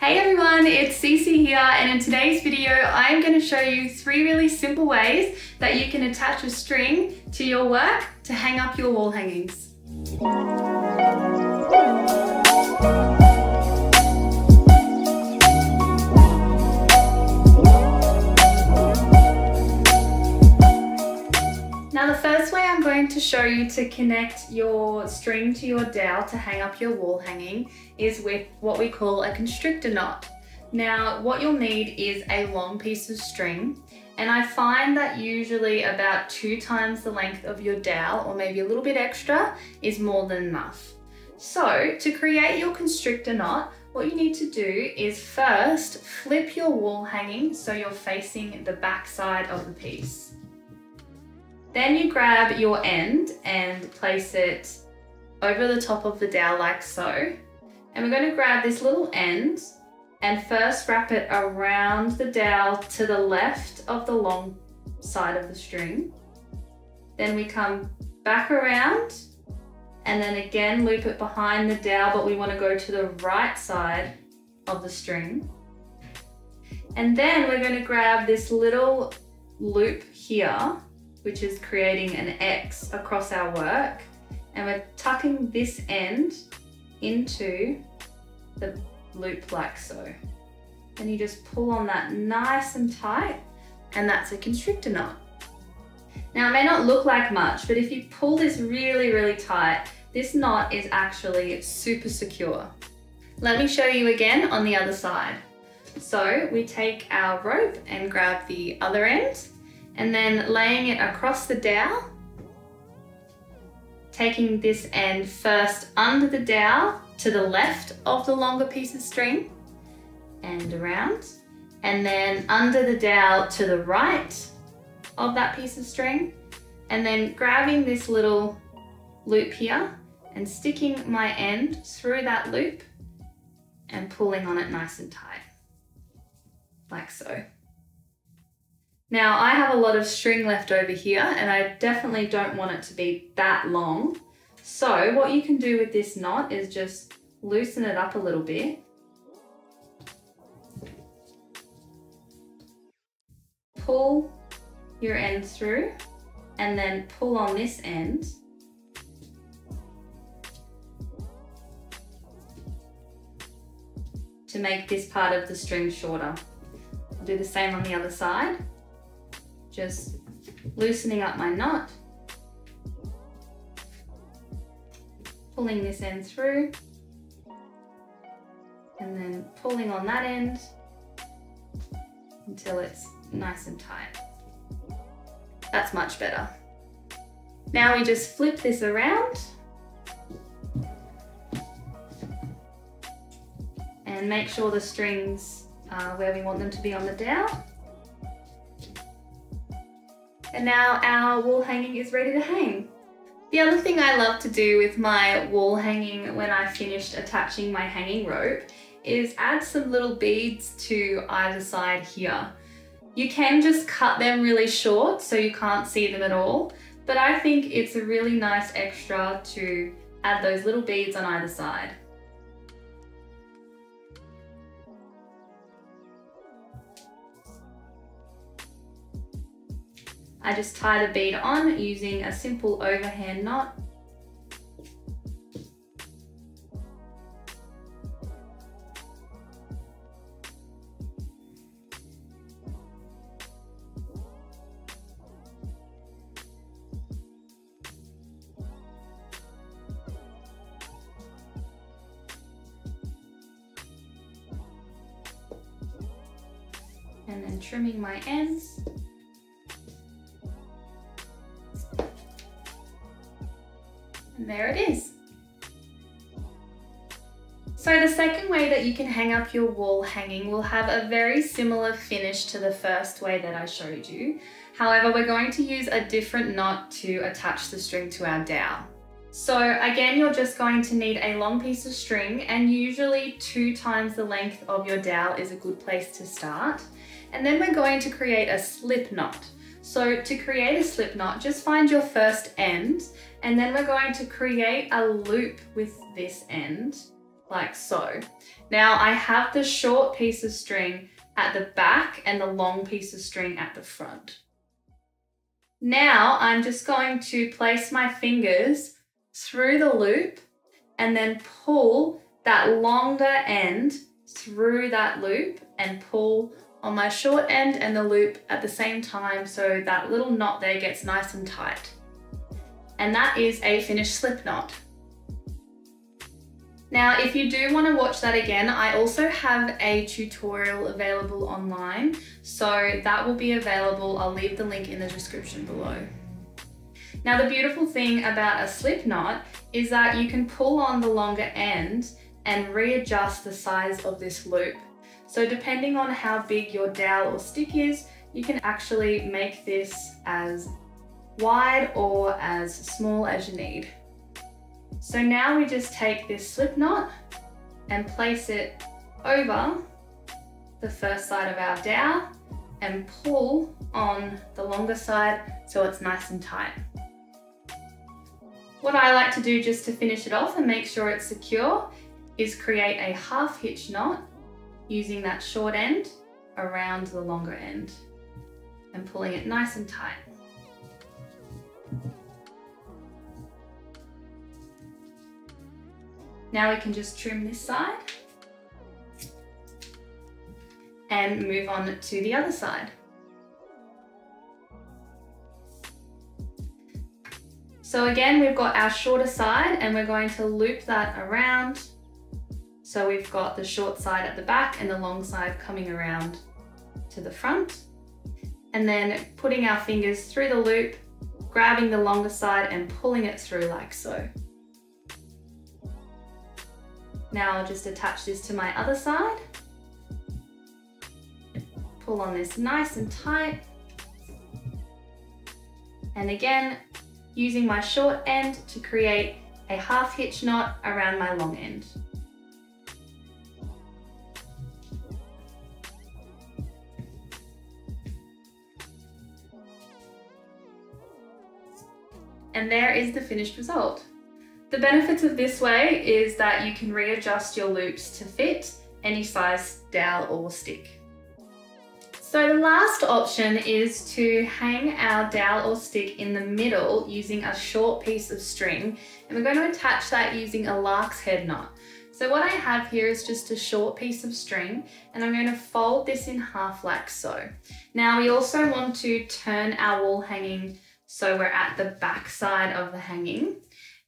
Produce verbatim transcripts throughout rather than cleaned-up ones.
Hey everyone, it's Cece here, and in today's video I'm going to show you three really simple ways that you can attach a string to your work to hang up your wall hangings. Now the first way I'm going to show you to connect your string to your dowel to hang up your wall hanging is with what we call a constrictor knot. Now what you'll need is a long piece of string, and I find that usually about two times the length of your dowel, or maybe a little bit extra, is more than enough. So to create your constrictor knot, what you need to do is first flip your wall hanging so you're facing the back side of the piece. Then you grab your end and place it over the top of the dowel like so. And we're going to grab this little end and first wrap it around the dowel to the left of the long side of the string. Then we come back around and then again loop it behind the dowel, but we want to go to the right side of the string. And then we're going to grab this little loop here, which is creating an X across our work, and we're tucking this end into the loop like so. Then you just pull on that nice and tight, and that's a constrictor knot. Now it may not look like much, but if you pull this really, really tight, this knot is actually super secure. Let me show you again on the other side. So we take our rope and grab the other end, and then laying it across the dowel, taking this end first under the dowel to the left of the longer piece of string and around, and then under the dowel to the right of that piece of string, and then grabbing this little loop here and sticking my end through that loop and pulling on it nice and tight, like so. Now I have a lot of string left over here, and I definitely don't want it to be that long. So what you can do with this knot is just loosen it up a little bit. Pull your end through and then pull on this end. To make this part of the string shorter. I'll do the same on the other side. Just loosening up my knot, pulling this end through, and then pulling on that end until it's nice and tight. That's much better. Now we just flip this around and make sure the strings are where we want them to be on the dowel. And now our wall hanging is ready to hang. The other thing I love to do with my wall hanging when I finished attaching my hanging rope is add some little beads to either side here. You can just cut them really short so you can't see them at all, but I think it's a really nice extra to add those little beads on either side. I just tie the bead on using a simple overhand knot. And then trimming my ends. And there it is. So the second way that you can hang up your wall hanging will have a very similar finish to the first way that I showed you. However, we're going to use a different knot to attach the string to our dowel. So again, you're just going to need a long piece of string, and usually two times the length of your dowel is a good place to start. And then we're going to create a slip knot. So to create a slip knot, just find your first end, and then we're going to create a loop with this end like so. Now I have the short piece of string at the back and the long piece of string at the front. Now I'm just going to place my fingers through the loop and then pull that longer end through that loop and pull on my short end and the loop at the same time, so that little knot there gets nice and tight. And that is a finished slip knot. Now, if you do want to watch that again, I also have a tutorial available online, so that will be available. I'll leave the link in the description below. Now, the beautiful thing about a slip knot is that you can pull on the longer end and readjust the size of this loop. So depending on how big your dowel or stick is, you can actually make this as wide or as small as you need. So now we just take this slip knot and place it over the first side of our dowel and pull on the longer side so it's nice and tight. What I like to do just to finish it off and make sure it's secure is create a half hitch knot using that short end around the longer end and pulling it nice and tight. Now we can just trim this side and move on to the other side. So again, we've got our shorter side and we're going to loop that around. So we've got the short side at the back and the long side coming around to the front. And then putting our fingers through the loop, grabbing the longer side and pulling it through like so. Now I'll just attach this to my other side. Pull on this nice and tight. And again, using my short end to create a half hitch knot around my long end. And there is the finished result. The benefits of this way is that you can readjust your loops to fit any size dowel or stick. So the last option is to hang our dowel or stick in the middle using a short piece of string, and we're going to attach that using a lark's head knot. So what I have here is just a short piece of string, and I'm going to fold this in half like so. Now we also want to turn our wool hanging so we're at the back side of the hanging.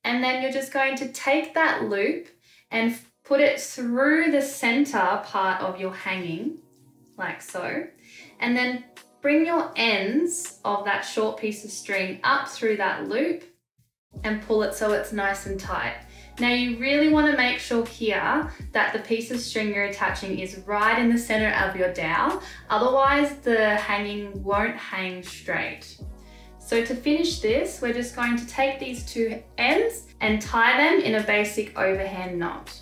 And then you're just going to take that loop and put it through the center part of your hanging, like so. And then bring your ends of that short piece of string up through that loop and pull it so it's nice and tight. Now you really want to make sure here that the piece of string you're attaching is right in the center of your dowel, otherwise the hanging won't hang straight. So to finish this, we're just going to take these two ends and tie them in a basic overhand knot.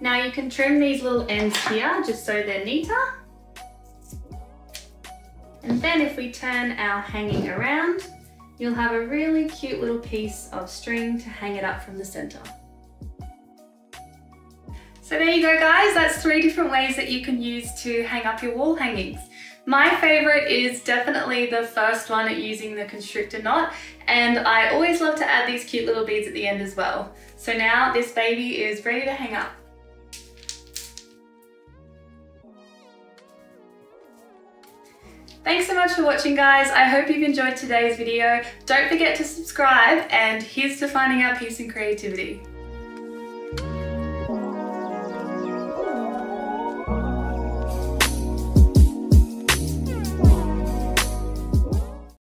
Now you can trim these little ends here just so they're neater. And then if we turn our hanging around, you'll have a really cute little piece of string to hang it up from the center. So there you go guys, that's three different ways that you can use to hang up your wall hangings. My favorite is definitely the first one using the constrictor knot, and I always love to add these cute little beads at the end as well. So now this baby is ready to hang up. Thanks so much for watching guys, I hope you've enjoyed today's video. Don't forget to subscribe, and here's to finding our peace and creativity.